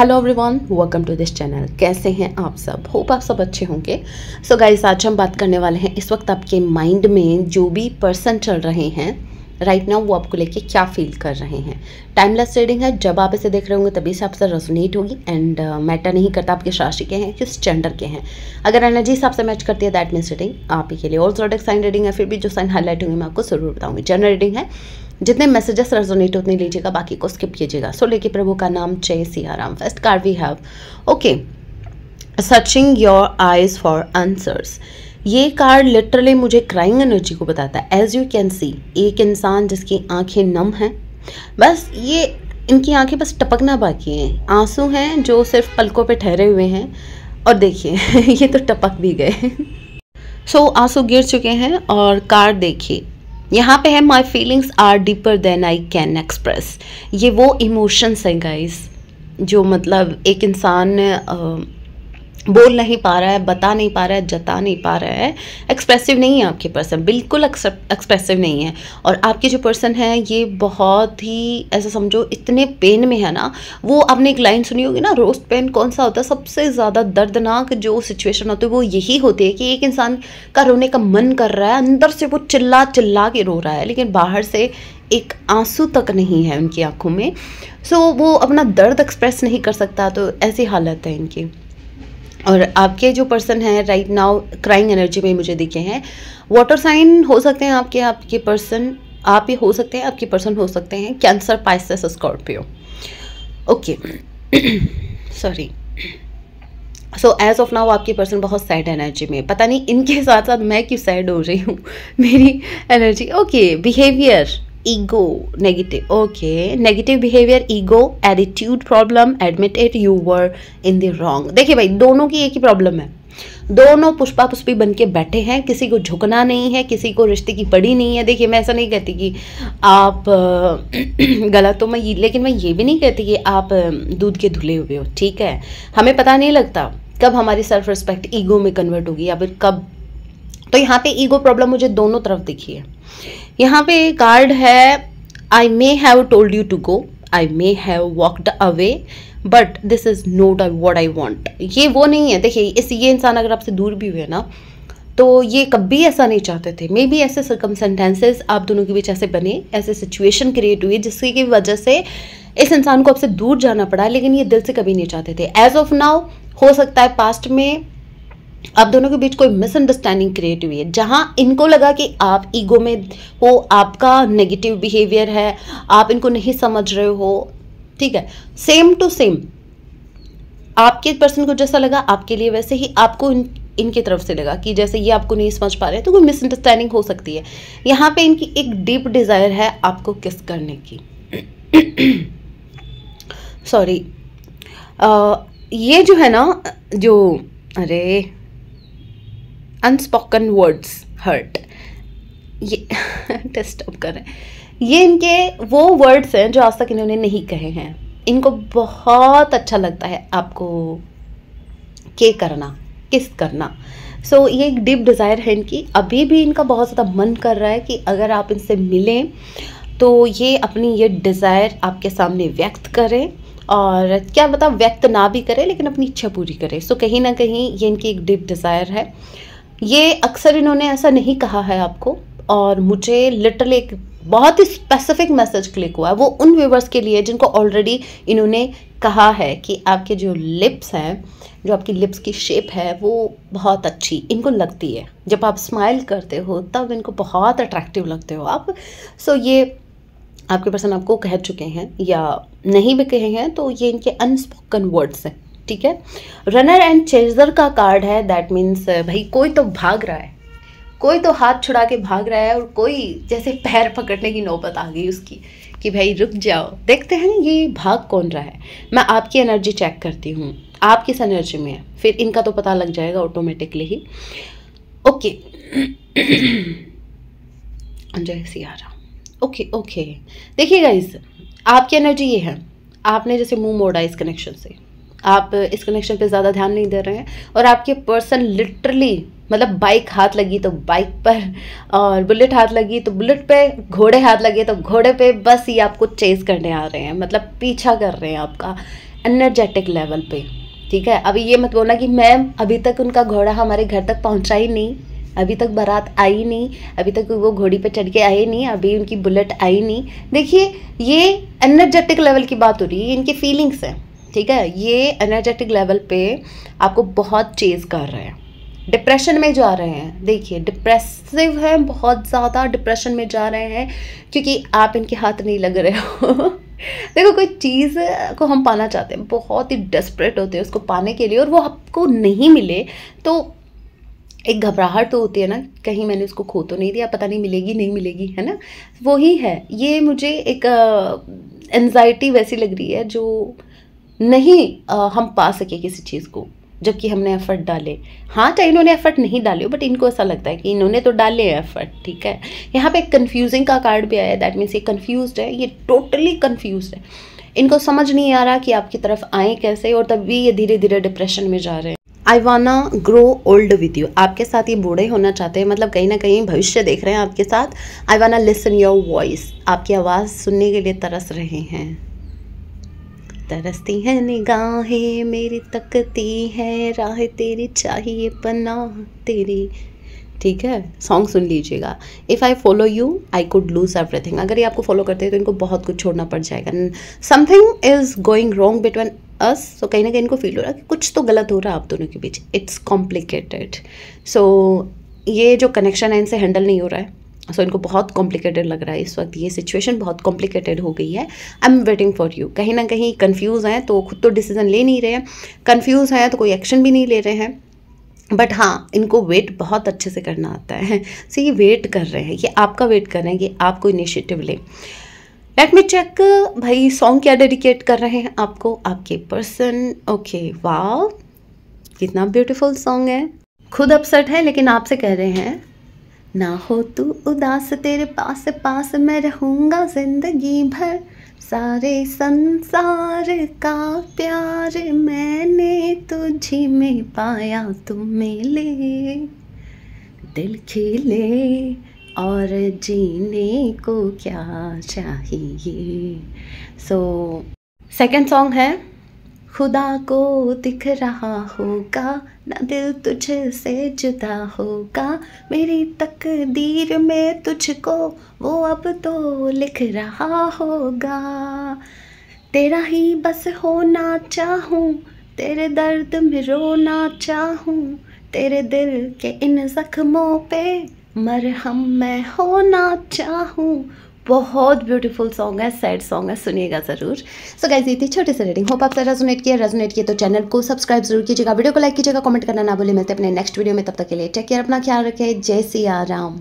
Hello everyone, welcome to this channel. कैसे हैं आप सब? होप आप सब अच्छे होंगे। सो गाइस, आज हम बात करने वाले हैं इस वक्त आपके माइंड में जो भी पर्सन चल रहे हैं राइट नाउ, वो आपको लेके क्या फील कर रहे हैं। टाइमलेस रीडिंग है, जब आप इसे देख रहे होंगे तभी से आपसे रेजोनेट होगी। एंड मैटर नहीं करता आपके राशि के हैं, किस जेंडर के हैं। अगर एनर्जी हिसाब से मैच करती है दैट मीन्स रीडिंग आप ही के लिए। और जोडिएक साइन रीडिंग है, फिर भी जो साइन हाईलाइट होंगे मैं आपको जरूर बताऊंगी। जनरल रीडिंग है, जितने मैसेजेस रेजोनेट उतने लीजिएगा, बाकी को स्किप कीजिएगा। सो लेके प्रभु का नाम जय Siyaram. First card we have okay, searching your eyes for answers. ये कार्ड लिटरली मुझे क्राइंग एनर्जी को बताता है। एज यू कैन सी, एक इंसान जिसकी आंखें नम हैं, बस ये इनकी आंखें बस टपकना बाकी हैं। आंसू हैं जो सिर्फ पलकों पे ठहरे हुए हैं, और देखिए ये तो टपक भी गए। सो आंसू गिर चुके हैं। और कार्ड देखिए यहाँ पे है, my feelings are deeper than I can express. ये वो इमोशंस हैं गाइस जो मतलब एक इंसान बोल नहीं पा रहा है, बता नहीं पा रहा है, जता नहीं पा रहा है। एक्सप्रेसिव नहीं है आपके पर्सन, बिल्कुल एक्सप्रेसिव नहीं है। और आपके जो पर्सन है ये बहुत ही ऐसा समझो इतने पेन में है ना। वो आपने एक लाइन सुनी होगी ना, रोस्ट पेन कौन सा होता है? सबसे ज़्यादा दर्दनाक जो सिचुएशन होती है वो यही होती है कि एक इंसान का रोने का मन कर रहा है, अंदर से वो चिल्ला चिल्ला के रो रहा है, लेकिन बाहर से एक आंसू तक नहीं है उनकी आँखों में। सो वो अपना दर्द एक्सप्रेस नहीं कर सकता, तो ऐसी हालत है इनकी। और आपके जो पर्सन हैं राइट नाउ क्राइंग एनर्जी में मुझे दिखे हैं। वाटर साइन हो सकते हैं आपके, आपके पर्सन आप ही हो सकते हैं, आपके पर्सन हो सकते हैं Cancer, Pisces, Scorpio. Okay sorry. So as of now आपके पर्सन बहुत सैड एनर्जी में। पता नहीं इनके साथ साथ मैं क्यों सैड हो रही हूँ, मेरी energy. Okay, behaviour ego negative. Okay, negative behaviour, ego, attitude problem, admit it you were in the wrong. देखिए भाई, दोनों की एक ही प्रॉब्लम है, दोनों पुष्पा पुष्पी बन के बैठे हैं। किसी को झुकना नहीं है, किसी को रिश्ते की पड़ी नहीं है। देखिए मैं ऐसा नहीं कहती कि आप गलत तो मैं, लेकिन मैं ये भी नहीं कहती कि आप दूध के धुले हुए हो। ठीक है, हमें पता नहीं लगता कब हमारी सेल्फ रिस्पेक्ट ईगो में कन्वर्ट होगी या फिर कब। तो यहाँ पे ईगो प्रॉब्लम मुझे दोनों तरफ दिखी है। यहाँ पे कार्ड है, I may have told you to go, I may have walked away, but this is not what I want. ये वो नहीं है। देखिए इस ये इंसान अगर आपसे दूर भी हुए ना, तो ये कभी ऐसा नहीं चाहते थे। मे बी ऐसे सर्कमस्टेंसेस आप दोनों के बीच ऐसे बने, ऐसे सिचुएशन क्रिएट हुई जिसकी वजह से इस इंसान को आपसे दूर जाना पड़ा, लेकिन ये दिल से कभी नहीं चाहते थे। एज ऑफ नाउ हो सकता है पास्ट में आप दोनों के बीच कोई मिसअंडरस्टैंडिंग क्रिएट हुई है, जहां इनको लगा कि आप ईगो में हो, आपका नेगेटिव बिहेवियर है, आप इनको नहीं समझ रहे हो। ठीक है, सेम टू सेम आपके पर्सन को जैसा लगा आपके लिए, वैसे ही आपको इनकी तरफ से लगा कि जैसे ये आपको नहीं समझ पा रहे, तो कोई मिसअंडरस्टैंडिंग हो सकती है। यहाँ पे इनकी एक डीप डिज़ायर है आपको किस करने की। सॉरी, ये जो है ना, जो अरे अनस्पोकन वर्ड्स हर्ट, ये डिस्टर्ब कर रहे हैं। ये इनके वो वर्ड्स हैं जो आज तक इन्होंने नहीं कहे हैं। इनको बहुत अच्छा लगता है आपको के करना, किस करना। सो ये एक डीप डिज़ायर है इनकी। अभी भी इनका बहुत ज़्यादा मन कर रहा है कि अगर आप इनसे मिलें तो ये अपनी ये डिज़ायर आपके सामने व्यक्त करें, और क्या पता व्यक्त ना भी करे लेकिन अपनी इच्छा पूरी करे। सो कहीं ना कहीं ये इनकी एक डीप डिज़ायर है। ये अक्सर इन्होंने ऐसा नहीं कहा है आपको, और मुझे लिटरली एक बहुत ही स्पेसिफिक मैसेज क्लिक हुआ है। वो उन व्यूवर्स के लिए जिनको ऑलरेडी इन्होंने कहा है कि आपके जो लिप्स हैं, जो आपकी लिप्स की शेप है वो बहुत अच्छी इनको लगती है। जब आप स्माइल करते हो तब इनको बहुत अट्रैक्टिव लगते हो आप। सो ये आपके पर्सन आपको कह चुके हैं या नहीं भी कहे हैं, तो ये इनके अनस्पोकन वर्ड्स हैं। ठीक है, रनर एंड चेजर का कार्ड है। दैट मीन्स भाई कोई तो भाग रहा है, कोई तो हाथ छुड़ा के भाग रहा है, और कोई जैसे पैर पकड़ने की नौबत आ गई उसकी कि भाई रुक जाओ, देखते हैं ये भाग कौन रहा है। मैं आपकी एनर्जी चेक करती हूँ, आप किस एनर्जी में है, फिर इनका तो पता लग जाएगा ऑटोमेटिकली ही। ओके जय सियाराम। ओके ओके, देखिए गाइस आपकी एनर्जी ये है, आपने जैसे मुंह मोड़ा इस कनेक्शन से, आप इस कनेक्शन पे ज़्यादा ध्यान नहीं दे रहे हैं। और आपके पर्सन लिटरली मतलब बाइक हाथ लगी तो बाइक पर, और बुलेट हाथ लगी तो बुलेट पे, घोड़े हाथ लगे तो घोड़े पे, बस ये आपको चेज़ करने आ रहे हैं, मतलब पीछा कर रहे हैं आपका। एनर्जेटिक लेवल पे, ठीक है। अभी ये मत बोलना कि मैम अभी तक उनका घोड़ा हमारे घर तक पहुंचा ही नहीं, अभी तक बारात आई नहीं, अभी तक वो घोड़ी पे चढ़ के आए नहीं, अभी उनकी बुलेट आई नहीं। देखिए ये एनर्जेटिक लेवल की बात हो रही है, ये इनकी फीलिंग्स है, ठीक है। ये एनर्जेटिक लेवल पे आपको बहुत चेज कर रहे हैं, डिप्रेशन में जा रहे हैं। देखिए डिप्रेसिव हैं, बहुत ज़्यादा डिप्रेशन में जा रहे हैं क्योंकि आप इनके हाथ नहीं लग रहे हो। देखो कोई चीज़ को हम पाना चाहते हैं, बहुत ही डेस्परेट होते हैं उसको पाने के लिए, और वो आपको नहीं मिले तो एक घबराहट तो होती है ना, कहीं मैंने उसको खो तो नहीं दिया, पता नहीं मिलेगी नहीं मिलेगी, है ना। वही है, ये मुझे एक एंजाइटी वैसी लग रही है जो नहीं हम पा सके किसी चीज़ को, जबकि हमने एफर्ट डाले। हाँ चाहे इन्होंने एफर्ट नहीं डाले हो, बट इनको ऐसा लगता है कि इन्होंने तो डाले हैं एफर्ट, ठीक है। यहाँ पे एक कन्फ्यूजिंग का कार्ड भी आया, दैट मीन्स ये कन्फ्यूज्ड है, ये टोटली कन्फ्यूज्ड है। इनको समझ नहीं आ रहा कि आपकी तरफ आए कैसे, और तभी ये धीरे धीरे डिप्रेशन में जा रहे हैं। आई वाना ग्रो ओल्ड विद यू, आपके साथ ये बूढ़े होना चाहते हैं, मतलब कहीं ना कहीं भविष्य देख रहे हैं आपके साथ। आई वाना लिसन योर वॉइस, आपकी आवाज़ सुनने के लिए तरस रहे हैं। तरसती है निगाहें मेरी, तकती है राह तेरी, चाहिए पनाह तेरी, ठीक है। सॉन्ग सुन लीजिएगा। If I follow you I could lose everything, अगर ये आपको फॉलो करते हैं तो इनको बहुत कुछ छोड़ना पड़ जाएगा। Something is going wrong between us, तो कहीं ना कहीं इनको फील हो रहा है कि कुछ तो गलत हो रहा है आप दोनों के बीच। इट्स कॉम्प्लिकेटेड, सो ये जो कनेक्शन है इनसे हैंडल नहीं हो रहा है, सो इनको बहुत कॉम्प्लिकेटेड लग रहा है इस वक्त, ये सिचुएशन बहुत कॉम्प्लिकेटेड हो गई है। I am waiting for you, कहीं ना कहीं कंफ्यूज हैं तो खुद तो डिसीजन ले नहीं रहे हैं, कंफ्यूज हैं तो कोई एक्शन भी नहीं ले रहे हैं, बट हाँ इनको वेट बहुत अच्छे से करना आता है। सो ये वेट कर रहे हैं, ये आपका वेट कर रहे हैं कि आप कोई इनिशिएटिव लें। लेट मी चेक भाई, सॉन्ग क्या डेडिकेट कर रहे हैं आपको, आपके पर्सन। ओके वाह, कितना ब्यूटीफुल सॉन्ग है। खुद अपसेट है लेकिन आपसे कह रहे हैं ना हो तू उदास, तेरे पास पास मैं रहूँगा जिंदगी भर, सारे संसार का प्यार मैंने तुझी में पाया, तू मिले दिल खिले और जीने को क्या चाहिए। सो सेकेंड सॉन्ग है, खुदा को दिख रहा होगा ना दिल तुझसे जुदा होगा, मेरी तकदीर में तुझको वो अब तो लिख रहा होगा, तेरा ही बस होना चाहूँ, तेरे दर्द में रोना चाहूँ, तेरे दिल के इन जख्मों पे मरहम मैं होना चाहूँ। बहुत ब्यूटीफुल सॉन्ग है, सैड सॉन्ग है, सुनिएगा ज़रूर। सो गाइस इतनी छोटी सी रीडिंग, होप आपसे रेजोनेट किया तो चैनल को सब्सक्राइब जरूर कीजिएगा, वीडियो को लाइक कीजिएगा, कमेंट करना ना भूलें। मिलते हैं अपने नेक्स्ट वीडियो में, तब तक के लिए टेक केयर, अपना ख्याल रखें। जय सिया राम।